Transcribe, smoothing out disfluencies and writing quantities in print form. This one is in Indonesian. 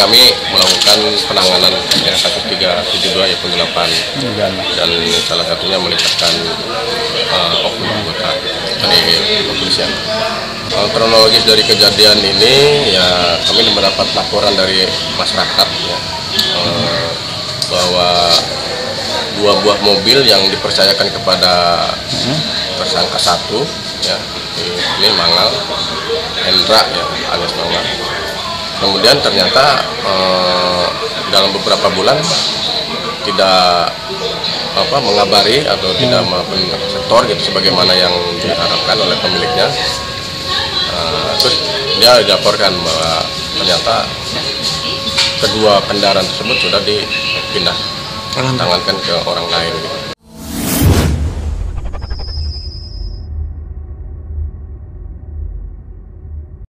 kami melakukan penanganan yang 1372 ya penggelapan, dan salah satunya melibatkan oknum anggota dari kepolisian. Kronologis dari kejadian ini, ya kami mendapat laporan dari masyarakat ya, bahwa dua buah mobil yang dipercayakan kepada tersangka satu ya, ini Mangal Hendra ya, alias Mangal. Kemudian ternyata dalam beberapa bulan tidak mengabari atau tidak menyetor gitu sebagaimana yang diharapkan oleh pemiliknya. Terus dia dilaporkan bahwa ternyata kedua kendaraan tersebut sudah dipindah tangankan ke orang lain gitu.